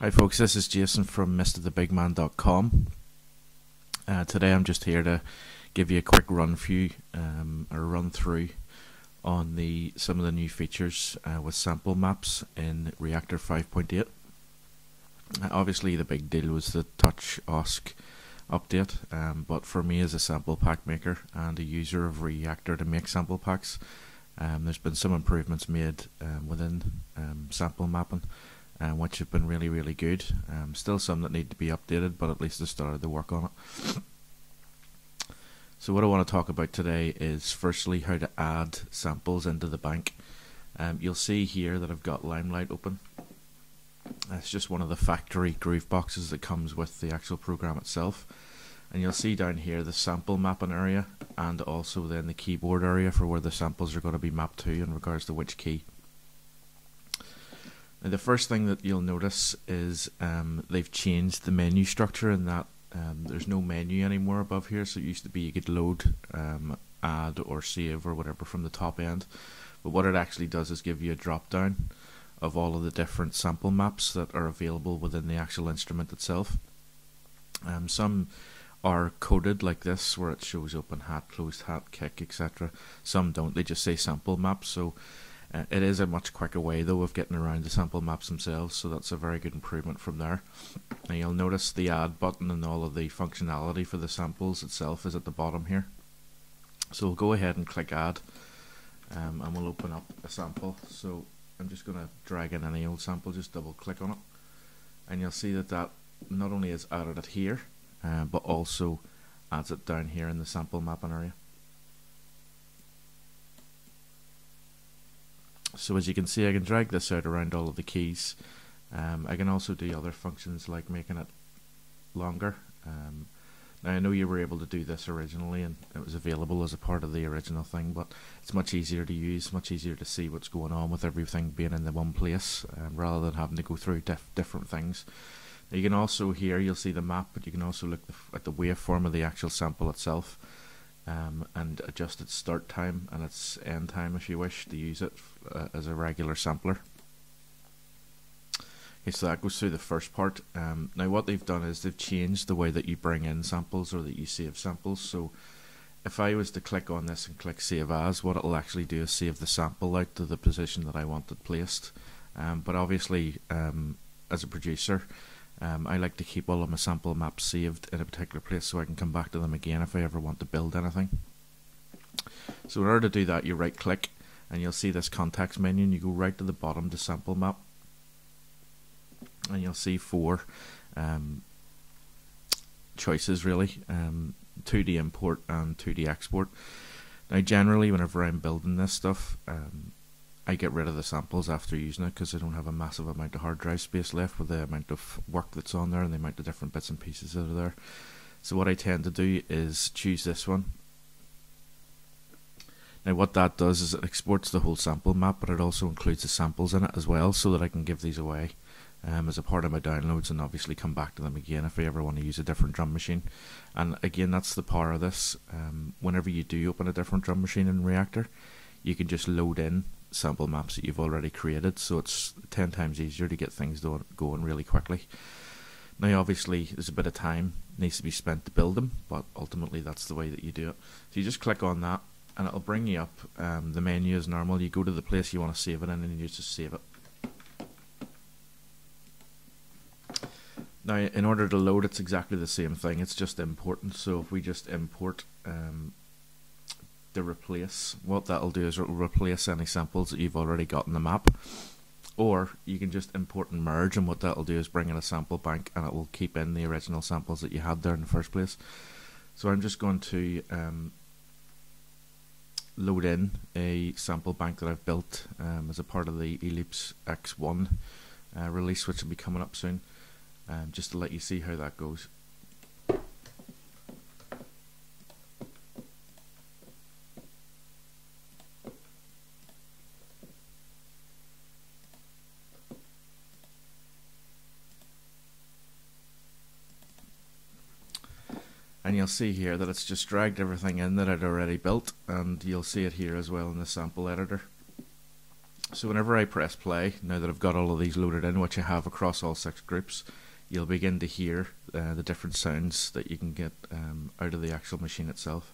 Hi folks, this is Jason from MrTheBigMan.com. Today I'm just here to give you a quick run through on some of the new features with sample maps in Reaktor 5.8. Obviously the big deal was the Touch OSC update, but for me as a sample pack maker and a user of Reaktor to make sample packs, there's been some improvements made within sample mapping, which have been really good. Still some that need to be updated, but at least I started the work on it. So what I want to talk about today is firstly how to add samples into the bank. You'll see here that I've got Limelight open. That's just one of the factory groove boxes that comes with the actual program itself, and you'll see down here the sample mapping area and also then the keyboard area for where the samples are going to be mapped to in regards to which key. Now, the first thing that you'll notice is they've changed the menu structure in that there's no menu anymore above here. So it used to be you could load, add or save or whatever from the top end, but what it actually does is give you a drop down of all of the different sample maps that are available within the actual instrument itself. Some are coded like this where it shows open hat, closed hat, kick, etc. Some don't, they just say sample maps. So it is a much quicker way though of getting around the sample maps themselves, so that's a very good improvement from there. Now you'll notice the add button and all of the functionality for the samples itself is at the bottom here. So we'll go ahead and click add, and we'll open up a sample. So I'm just going to drag in any old sample, just double click on it, and you'll see that that not only has added it here, but also adds it down here in the sample mapping area. So as you can see, I can drag this out around all of the keys. I can also do other functions like making it longer. Now I know you were able to do this originally and it was available as a part of the original thing, but it's much easier to use, much easier to see what's going on with everything being in the one place, rather than having to go through different things. Now you can also here, you'll see the map, but you can also look at the waveform of the actual sample itself. And adjust its start time and its end time if you wish to use it as a regular sampler. Okay, so that goes through the first part. Now what they've done is they've changed the way that you bring in samples or that you save samples. So if I was to click on this and click save as, what it'll actually do is save the sample out to the position that I want it placed. But obviously as a producer, I like to keep all of my sample maps saved in a particular place so I can come back to them again if I ever want to build anything. So in order to do that, you right click and you'll see this context menu, and you go right to the bottom to sample map, and you'll see four choices really, 2D import and 2D export. Now generally whenever I'm building this stuff, I get rid of the samples after using it because I don't have a massive amount of hard drive space left with the amount of work that's on there and the amount of different bits and pieces that are there. So what I tend to do is choose this one. Now what that does is it exports the whole sample map, but it also includes the samples in it as well, so that I can give these away as a part of my downloads and obviously come back to them again if I ever want to use a different drum machine. And again, that's the power of this. Whenever you do open a different drum machine in Reaktor, you can just load in sample maps that you've already created, so it's 10 times easier to get things going really quickly. Now obviously there's a bit of time needs to be spent to build them, but ultimately that's the way that you do it. So you just click on that and it'll bring you up the menu as normal. You go to the place you want to save it in and you just save it. Now in order to load, it's exactly the same thing, it's just importing. So if we just import replace, what that'll do is it'll replace any samples that you've already got in the map, or you can just import and merge, and what that'll do is bring in a sample bank and it will keep in the original samples that you had there in the first place. So I'm just going to load in a sample bank that I've built as a part of the Ellipse X1 release, which will be coming up soon, just to let you see how that goes. And you'll see here that it's just dragged everything in that I'd already built, and you'll see it here as well in the sample editor. So whenever I press play, now that I've got all of these loaded in, which I have across all 6 groups, you'll begin to hear the different sounds that you can get out of the actual machine itself.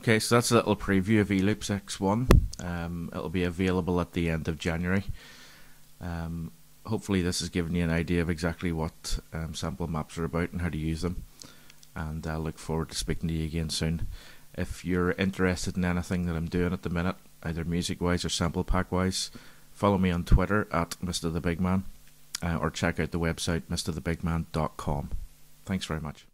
Okay, so that's a little preview of Ellipse X1. It'll be available at the end of January. Hopefully this has given you an idea of exactly what sample maps are about and how to use them. And I look forward to speaking to you again soon. If you're interested in anything that I'm doing at the minute, either music-wise or sample pack-wise, follow me on Twitter at MrTheBigMan or check out the website MrTheBigMan.com. Thanks very much.